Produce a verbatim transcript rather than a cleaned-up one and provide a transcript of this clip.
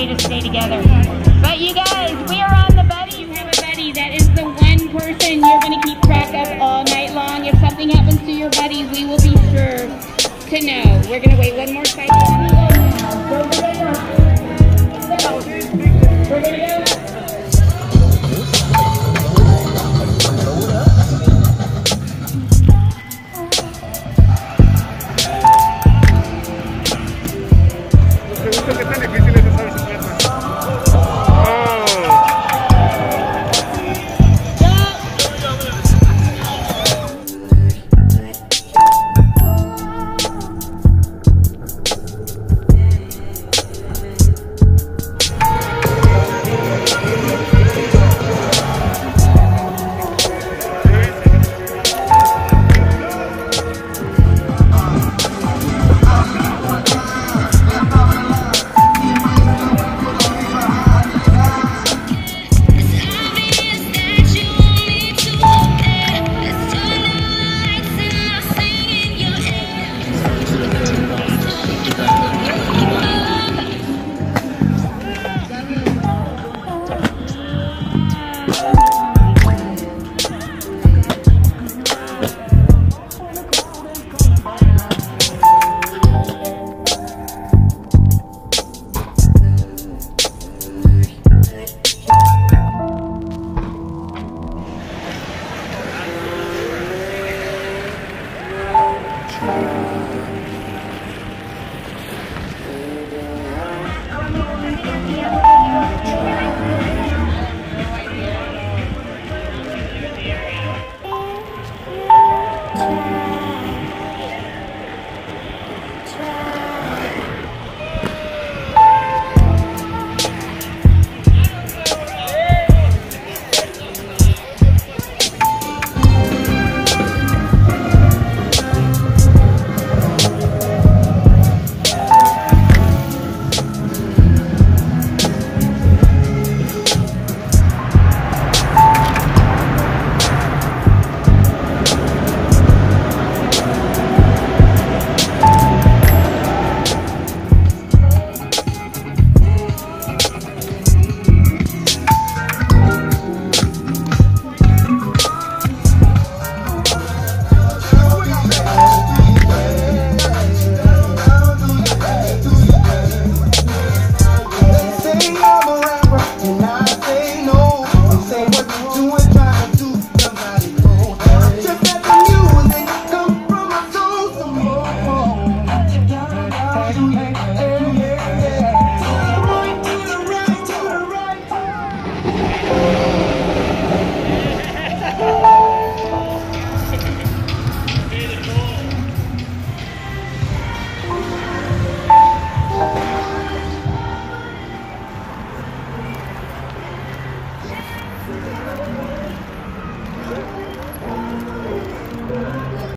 way to stay together. But you guys, we are on the buddy. You have a buddy. That is the one person you're going to keep track of all night long. If something happens to your buddy, we will be sure to know. We're going to wait one more cycle.